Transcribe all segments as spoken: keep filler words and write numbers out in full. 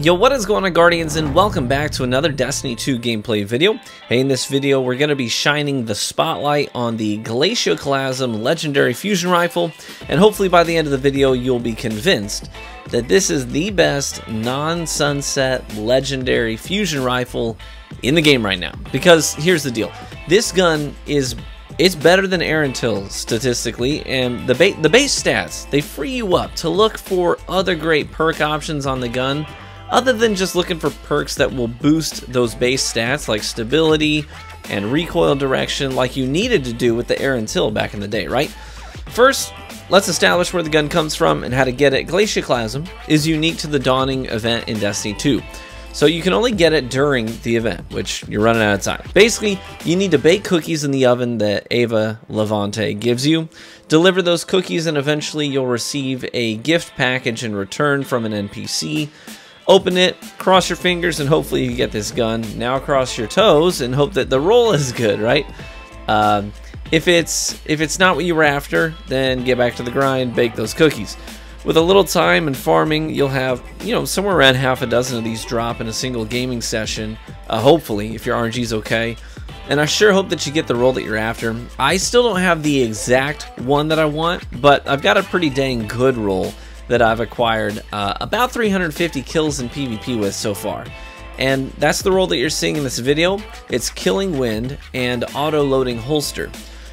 Yo, what is going on, Guardians, and welcome back to another Destiny two gameplay video. Hey, in this video, we're going to be shining the spotlight on the Glacioclasm Legendary Fusion Rifle, and hopefully by the end of the video, you'll be convinced that this is the best non-sunset Legendary Fusion Rifle in the game right now. Because here's the deal. This gun is... it's better than Erentil statistically, and the, ba the base stats, they free you up to look for other great perk options on the gun, other than just looking for perks that will boost those base stats like stability and recoil direction like you needed to do with the Erentil back in the day, right? First, let's establish where the gun comes from and how to get it. Glacioclasm is unique to the Dawning event in Destiny two. So you can only get it during the event, which you're running out of time. Basically, you need to bake cookies in the oven that Eva Levante gives you, deliver those cookies, and eventually you'll receive a gift package in return from an N P C. Open it, cross your fingers, and hopefully you get this gun. Now cross your toes and hope that the roll is good, right? Um, if it's, if it's not what you were after, then get back to the grind, bake those cookies. With a little time and farming, you'll have, you know, somewhere around half a dozen of these drop in a single gaming session, uh, hopefully, if your R N G's okay. And I sure hope that you get the role that you're after. I still don't have the exact one that I want, but I've got a pretty dang good role that I've acquired uh, about three hundred fifty kills in PvP with so far. And that's the role that you're seeing in this video. It's Killing Wind and Auto-Loading Holster.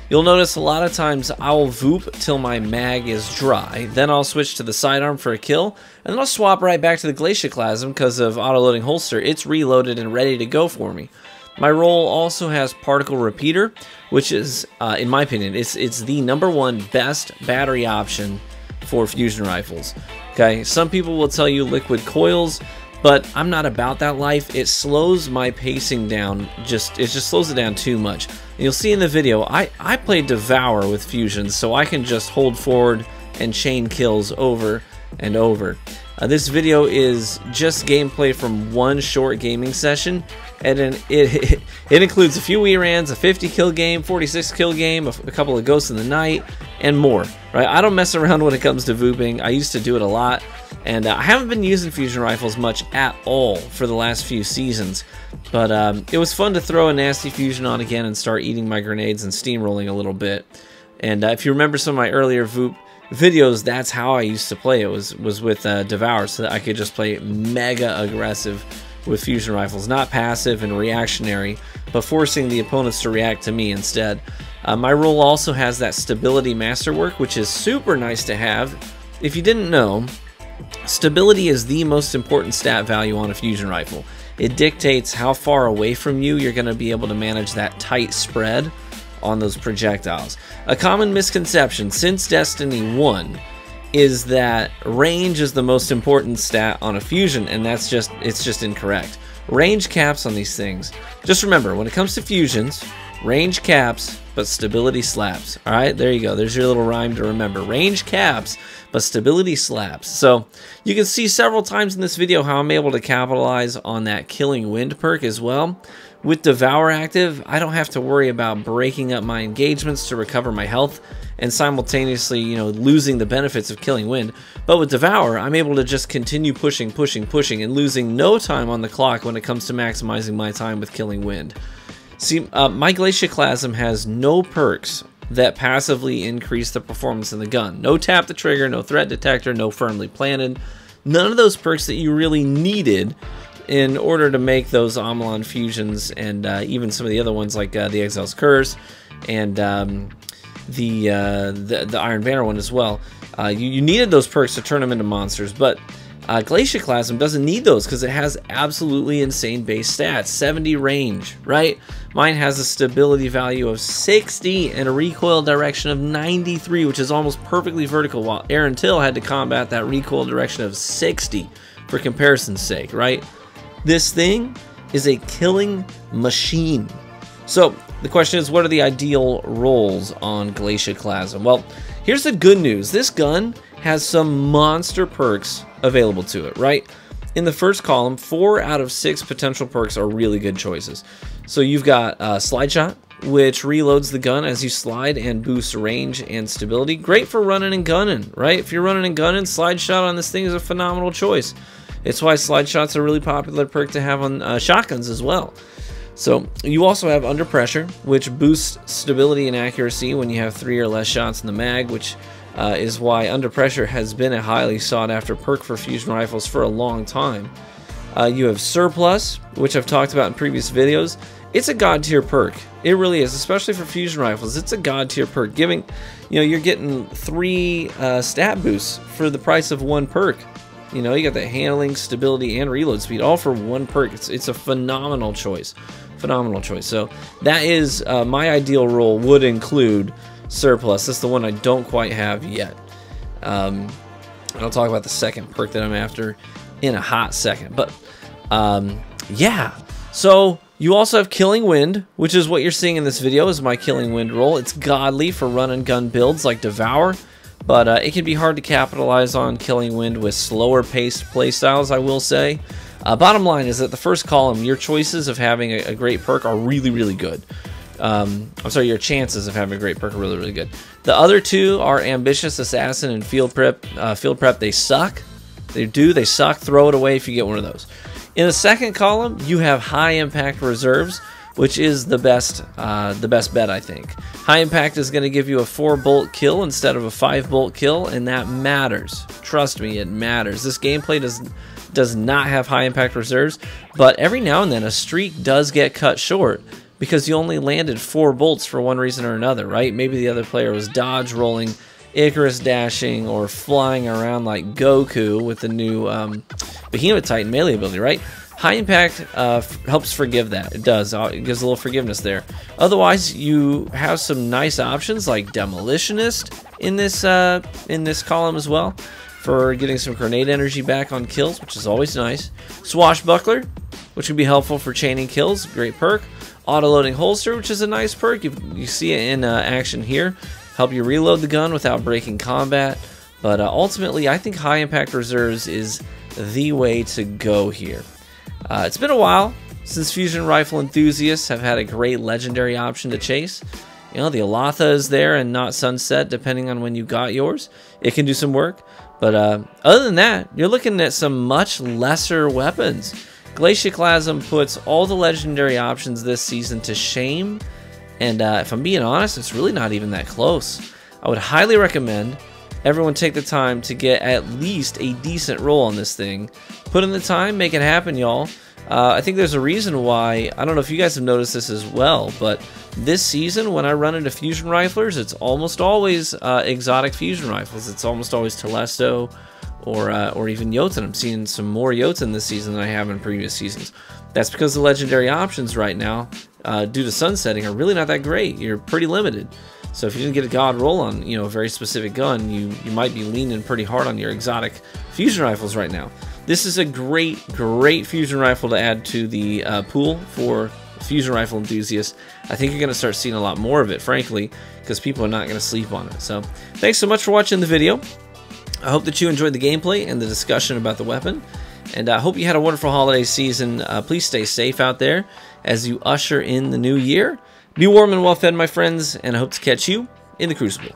You'll notice a lot of times I'll voop till my mag is dry, then I'll switch to the sidearm for a kill, and then I'll swap right back to the Glacioclasm because of Auto-Loading Holster. It's reloaded and ready to go for me. My role also has Particle Repeater, which is, uh, in my opinion, it's, it's the number one best battery option for fusion rifles. Okay, some people will tell you liquid coils, but I'm not about that life. It slows my pacing down, just it just slows it down too much. And you'll see in the video, I, I play Devour with fusions, so I can just hold forward and chain kills over and over. Uh, this video is just gameplay from one short gaming session, and it, it, it includes a few Wierands, a fifty kill game, forty-six kill game, a, a couple of Ghosts in the Night, and more. Right? I don't mess around when it comes to vooping. I used to do it a lot. And uh, I haven't been using fusion rifles much at all for the last few seasons, but um, it was fun to throw a nasty fusion on again and start eating my grenades and steamrolling a little bit. And uh, if you remember some of my earlier voop videos, that's how I used to play. It was was with uh, Devour, so that I could just play mega aggressive with fusion rifles, not passive and reactionary, but forcing the opponents to react to me instead. Uh, my role also has that stability masterwork, which is super nice to have. If you didn't know, stability is the most important stat value on a fusion rifle. It dictates how far away from you you're going to be able to manage that tight spread on those projectiles. A common misconception since Destiny one is that range is the most important stat on a fusion, and that's just it's just incorrect. Range caps on these things. Just remember, when it comes to fusions, range caps, but stability slaps. All right, there you go. There's your little rhyme to remember. Range caps, but stability slaps. So you can see several times in this video how I'm able to capitalize on that Killing Wind perk as well. With Devour active, I don't have to worry about breaking up my engagements to recover my health and simultaneously, you know, losing the benefits of Killing Wind. But with Devour, I'm able to just continue pushing, pushing, pushing, and losing no time on the clock when it comes to maximizing my time with Killing Wind. See, uh, my Glacioclasm has no perks that passively increase the performance in the gun. No tap the trigger, no threat detector, no firmly planted. None of those perks that you really needed in order to make those Amalon fusions and uh, even some of the other ones like uh, the Exile's Curse and um, the, uh, the the Iron Banner one as well. Uh, you, you needed those perks to turn them into monsters, but uh, Glacioclasm doesn't need those because it has absolutely insane base stats, seventy range, right? Mine has a stability value of sixty and a recoil direction of ninety-three, which is almost perfectly vertical, while Erentil had to combat that recoil direction of sixty for comparison's sake, right? This thing is a killing machine. So the question is, what are the ideal roles on Glacioclasm? Well, here's the good news. This gun has some monster perks available to it, right? In the first column, four out of six potential perks are really good choices. So you've got uh, Slide Shot, which reloads the gun as you slide and boosts range and stability. Great for running and gunning, right? If you're running and gunning, Slide Shot on this thing is a phenomenal choice. It's why Slide Shot's a really popular perk to have on uh, shotguns as well. So you also have Under Pressure, which boosts stability and accuracy when you have three or less shots in the mag, which uh, is why Under Pressure has been a highly sought after perk for fusion rifles for a long time. Uh, you have Surplus, which I've talked about in previous videos. It's a god tier perk. It really is, especially for fusion rifles. It's a god tier perk, giving, you know, you're getting three uh, stat boosts for the price of one perk. You know, you got the handling, stability, and reload speed, all for one perk. It's, it's a phenomenal choice. Phenomenal choice. So that is uh, my ideal role would include Surplus. That's the one I don't quite have yet. Um, and I'll talk about the second perk that I'm after in a hot second. But um, yeah, so you also have Killing Wind, which is what you're seeing in this video is my Killing Wind role. It's godly for run and gun builds like Devour. But uh, it can be hard to capitalize on Killing Wind with slower-paced playstyles, I will say. Uh, bottom line is that the first column, your choices of having a, a great perk are really, really good. Um, I'm sorry, your chances of having a great perk are really, really good. The other two are Ambitious Assassin and Field Prep. Uh, Field Prep, they suck. They do, they suck. Throw it away if you get one of those. In the second column, you have High Impact Reserves, which is the best uh, the best bet, I think. High Impact is going to give you a four bolt kill instead of a five bolt kill, and that matters. Trust me, it matters. This gameplay does, does not have High Impact Reserves, but every now and then a streak does get cut short because you only landed four bolts for one reason or another, right? Maybe the other player was dodge rolling, Icarus dashing, or flying around like Goku with the new um, Behemoth Titan melee ability, right? High Impact uh, helps forgive that. It does. It gives a little forgiveness there. Otherwise, you have some nice options like Demolitionist in this uh, in this column as well for getting some grenade energy back on kills, which is always nice. Swashbuckler, which can be helpful for chaining kills. Great perk. Auto-Loading Holster, which is a nice perk. You, you see it in uh, action here. Help you reload the gun without breaking combat. But uh, ultimately, I think High Impact Reserves is the way to go here. Uh, it's been a while since fusion rifle enthusiasts have had a great legendary option to chase. You know, the Alotha is there and not Sunset, depending on when you got yours. It can do some work. But uh, other than that, you're looking at some much lesser weapons. Glacioclasm puts all the legendary options this season to shame. And uh, if I'm being honest, it's really not even that close. I would highly recommend everyone take the time to get at least a decent roll on this thing. Put in the time, make it happen, y'all. Uh, I think there's a reason why, I don't know if you guys have noticed this as well, but this season when I run into fusion riflers, it's almost always uh, exotic fusion rifles. It's almost always Telesto or, uh, or even Jotun. I'm seeing some more Jotun this season than I have in previous seasons. That's because the legendary options right now, uh, due to sunsetting, are really not that great. You're pretty limited. So if you didn't get a god roll on, you know, a very specific gun, you, you might be leaning pretty hard on your exotic fusion rifles right now. This is a great, great fusion rifle to add to the uh, pool for fusion rifle enthusiasts. I think you're going to start seeing a lot more of it, frankly, because people are not going to sleep on it. So thanks so much for watching the video. I hope that you enjoyed the gameplay and the discussion about the weapon. And I hope you had a wonderful holiday season. Uh, please stay safe out there as you usher in the new year. Be warm and well fed, my friends, and I hope to catch you in the Crucible.